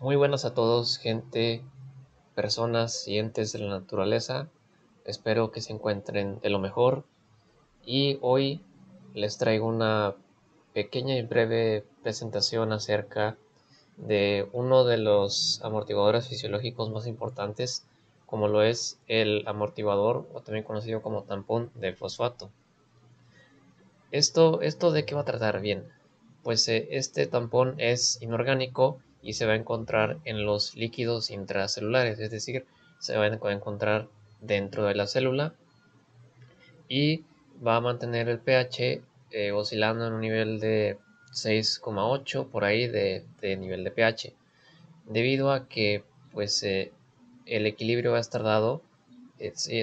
Muy buenas a todos, gente, personas y entes de la naturaleza. Espero que se encuentren de lo mejor. Y hoy les traigo una pequeña y breve presentación acerca de uno de los amortiguadores fisiológicos más importantes, como lo es el amortiguador, o también conocido como tampón de fosfato. ¿Esto de qué va a tratar? Bien, pues este tampón es inorgánico y se va a encontrar en los líquidos intracelulares, es decir, se va a encontrar dentro de la célula y va a mantener el pH oscilando en un nivel de 6,8 por ahí de nivel de pH, debido a que pues el equilibrio va a estar dado.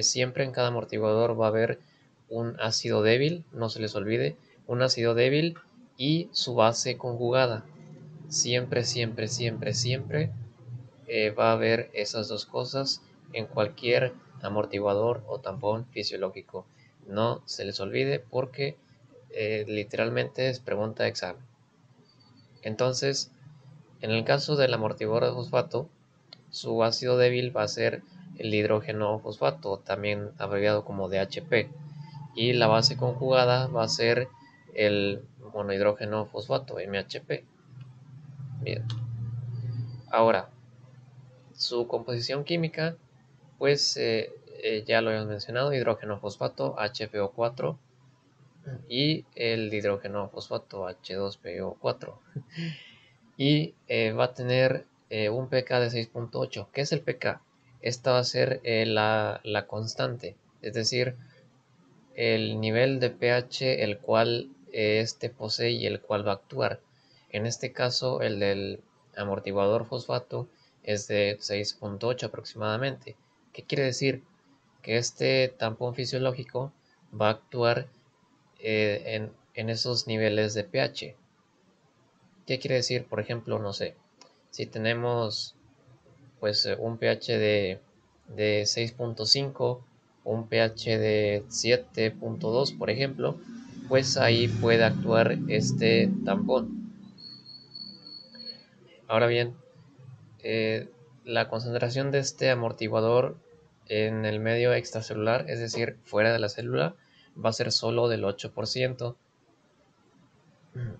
Siempre en cada amortiguador va a haber un ácido débil, no se les olvide, un ácido débil y su base conjugada. Siempre va a haber esas dos cosas en cualquier amortiguador o tampón fisiológico. No se les olvide porque literalmente es pregunta de examen. Entonces, en el caso del amortiguador de fosfato, su ácido débil va a ser el hidrógeno fosfato, también abreviado como DHP. Y la base conjugada va a ser el monohidrógeno fosfato, MHP. Bien. Ahora, su composición química, pues ya lo habíamos mencionado, hidrógeno fosfato, HPO4, y el hidrógeno fosfato, H2PO4. Y va a tener un pK de 6.8. ¿Qué es el pK? Esta va a ser la constante, es decir, el nivel de pH el cual este posee y el cual va a actuar. En este caso, el del amortiguador fosfato es de 6.8 aproximadamente. ¿Qué quiere decir? Que este tampón fisiológico va a actuar en esos niveles de pH. ¿Qué quiere decir? Por ejemplo, no sé, si tenemos pues un pH de 6.5, un pH de 7.2, por ejemplo, pues ahí puede actuar este tampón. Ahora bien, la concentración de este amortiguador en el medio extracelular, es decir, fuera de la célula, va a ser solo del 8%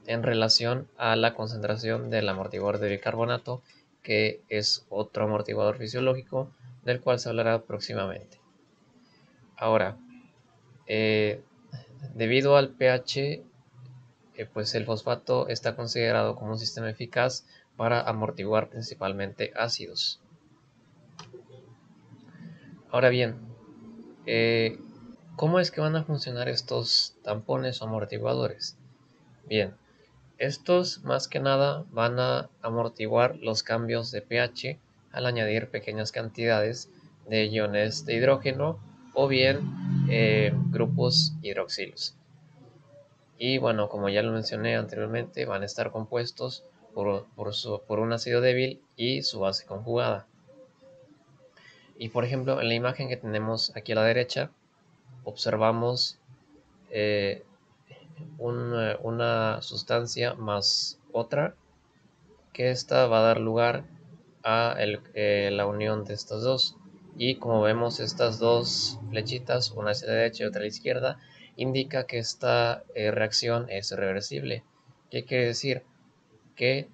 en relación a la concentración del amortiguador de bicarbonato, que es otro amortiguador fisiológico del cual se hablará próximamente. Ahora, debido al pH, pues el fosfato está considerado como un sistema eficaz para amortiguar principalmente ácidos. Ahora bien, ¿cómo es que van a funcionar estos tampones o amortiguadores? Bien, estos más que nada van a amortiguar los cambios de pH al añadir pequeñas cantidades de iones de hidrógeno o bien grupos hidroxilos. Y bueno, como ya lo mencioné anteriormente, van a estar compuestos por un ácido débil y su base conjugada. Y por ejemplo, en la imagen que tenemos aquí a la derecha, observamos una sustancia más otra, que esta va a dar lugar a la unión de estas dos. Y como vemos, estas dos flechitas, una hacia la derecha y otra a la izquierda, indica que esta reacción es reversible. ¿Qué quiere decir? Que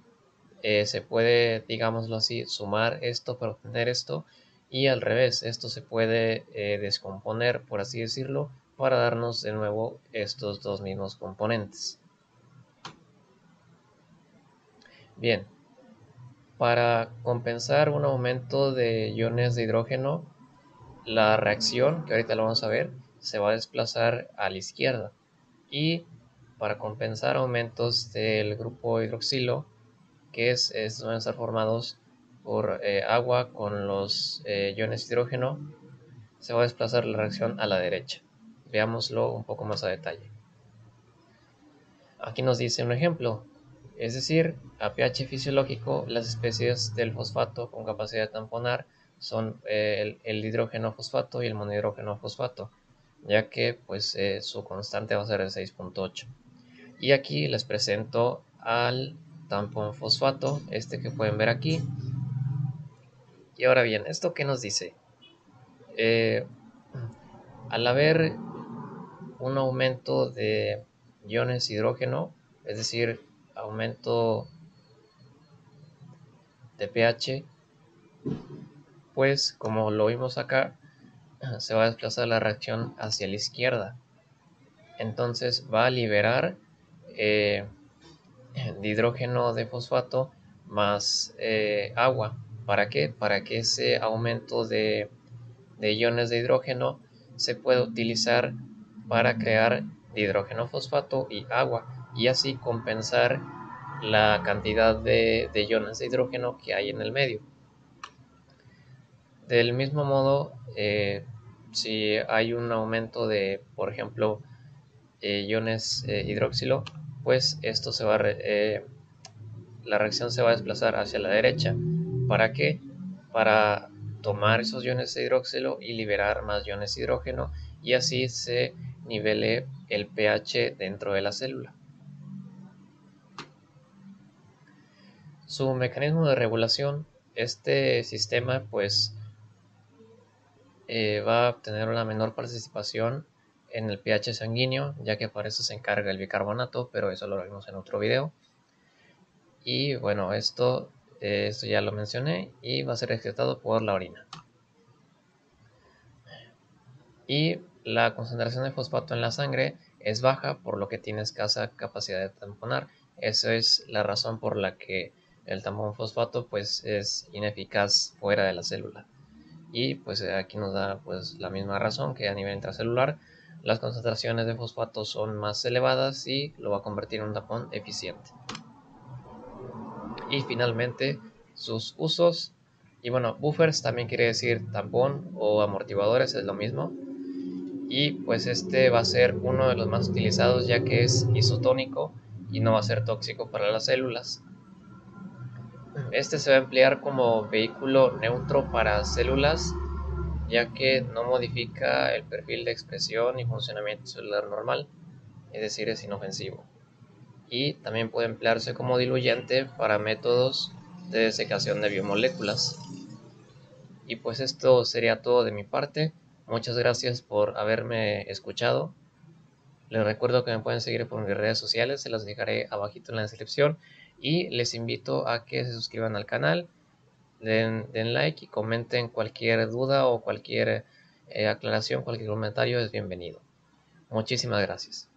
se puede, digámoslo así, sumar esto para obtener esto, y al revés, esto se puede descomponer, por así decirlo, para darnos de nuevo estos dos mismos componentes. Bien, para compensar un aumento de iones de hidrógeno, la reacción, que ahorita lo vamos a ver, se va a desplazar a la izquierda, y para compensar aumentos del grupo hidroxilo, que van a estar formados por agua con los iones de hidrógeno, se va a desplazar la reacción a la derecha. Veámoslo un poco más a detalle. Aquí nos dice un ejemplo, es decir, a pH fisiológico, las especies del fosfato con capacidad de tamponar son el hidrógeno fosfato y el monohidrógeno fosfato, ya que pues su constante va a ser de 6.8. Y aquí les presento al tampón fosfato, este que pueden ver aquí, Y ahora bien, ¿esto qué nos dice? Al haber un aumento de iones hidrógeno, es decir, aumento de pH, pues como lo vimos acá, se va a desplazar la reacción hacia la izquierda. Entonces va a liberar dihidrógeno de fosfato más agua. ¿Para qué? Para que ese aumento de iones de hidrógeno se pueda utilizar para crear dihidrógeno fosfato y agua, y así compensar la cantidad de iones de hidrógeno que hay en el medio. Del mismo modo, si hay un aumento de, por ejemplo, iones hidroxilo, pues esto se va la reacción se va a desplazar hacia la derecha. ¿Para qué? Para tomar esos iones de hidroxilo y liberar más iones de hidrógeno, y así se nivele el pH dentro de la célula. Su mecanismo de regulación: este sistema pues va a obtener una menor participación en el pH sanguíneo, ya que para eso se encarga el bicarbonato, pero eso lo vimos en otro video. Y bueno, esto ya lo mencioné, y va a ser excretado por la orina. Y la concentración de fosfato en la sangre es baja, por lo que tiene escasa capacidad de tamponar. Esa es la razón por la que el tampón fosfato pues es ineficaz fuera de la célula. Y pues aquí nos da pues la misma razón que a nivel intracelular. Las concentraciones de fosfato son más elevadas y lo va a convertir en un tampón eficiente. Y finalmente, sus usos. Y bueno, buffers también quiere decir tampón o amortiguadores, es lo mismo. Y pues este va a ser uno de los más utilizados, ya que es isotónico y no va a ser tóxico para las células. Este se va a emplear como vehículo neutro para células, ya que no modifica el perfil de expresión y funcionamiento celular normal, es decir, es inofensivo. Y también puede emplearse como diluyente para métodos de desecación de biomoléculas. Y pues esto sería todo de mi parte. Muchas gracias por haberme escuchado. Les recuerdo que me pueden seguir por mis redes sociales, se las dejaré abajito en la descripción. Y les invito a que se suscriban al canal, den like y comenten cualquier duda o cualquier aclaración, cualquier comentario es bienvenido. Muchísimas gracias.